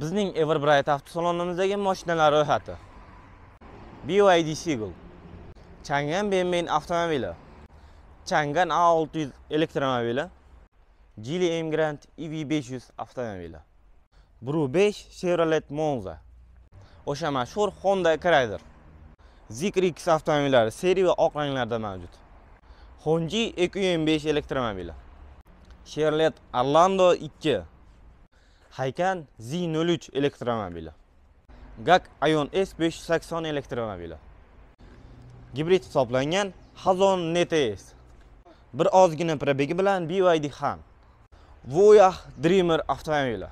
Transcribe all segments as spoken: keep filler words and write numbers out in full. Bizning Everbright avtosalonimizdagi mashinalar ro'yxati. B Y D Seagull, Changan Bemben avtomobili, Changan A altı yüz elektromobili, Geely Emgrand E V beş yüz avtomobili, Roewe Chevrolet Monza, o'sha mashhur Honda Creta, Zikr X avtomobillari seri va oq ranglarda mavjud. Hongji E Q M besh elektromobili, Chevrolet Orlando ikki, Haiken Z nol uch elektromobili, Gak Ayon S besh yuz sakson elektromobili, gibrid hisoblangan Xion Nets, bir ozgina probegi bilan B Y D Han, Voyah Dreamer avtomobili,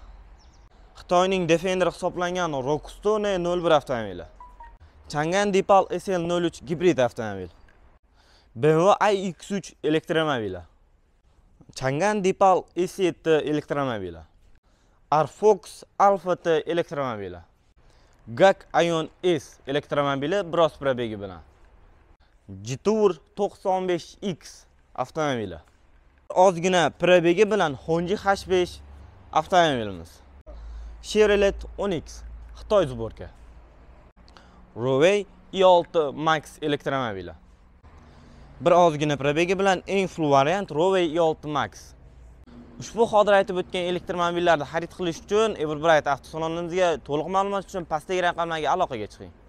Xitoyning Defender hisoblangan Rockstone nol bir avtomobili, Changan Deepal S L nol uch gibrid avtomobil, B M W i X uch elektromobili, Changan Deepal S yedi elektromobili, Arfox Alphat elektromobili, Gak Ayon S elektromobili biroz probegi bilan, Jetur to'qson besh X avtomobili, ozgina probegi bilan Hongji H besh avtomobilimiz, Chevrolet o'n X Xitoy zborka, Roewe E olti Max elektromobili, bir ozgina probegi bilan eng flu variant Roewe E olti Max. Ushbu hozir aytib o'tgan elektromobillarni xarid qilish uchun Everbright avtosalonimizga to'liq ma'lumot uchun pastdagi raqamlarga aloqaga chiqing.